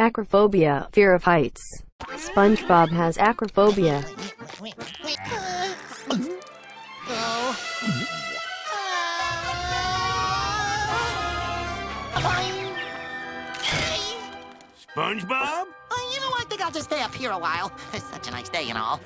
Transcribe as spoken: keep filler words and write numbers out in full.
Acrophobia, fear of heights. SpongeBob has acrophobia. SpongeBob? Oh, you know, I think I'll just stay up here a while. It's such a nice day and all.